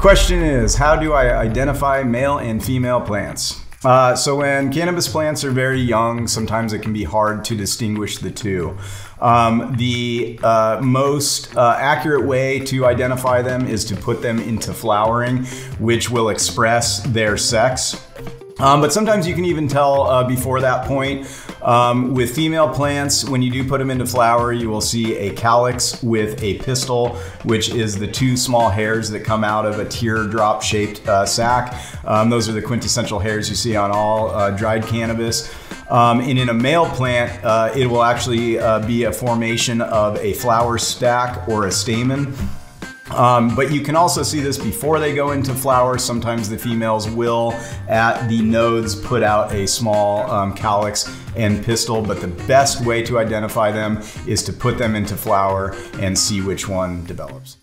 Question is, how do I identify male and female plants? So when cannabis plants are very young, sometimes it can be hard to distinguish the two. The most accurate way to identify them is to put them into flowering, which will express their sex. But sometimes you can even tell before that point. With female plants, when you do put them into flower, you will see a calyx with a pistil, which is the two small hairs that come out of a teardrop-shaped sac. Those are the quintessential hairs you see on all dried cannabis. And in a male plant, it will actually be a formation of a flower stack or a stamen. But you can also see this before they go into flower. Sometimes the females will, at the nodes, put out a small calyx and pistil, but the best way to identify them is to put them into flower and see which one develops.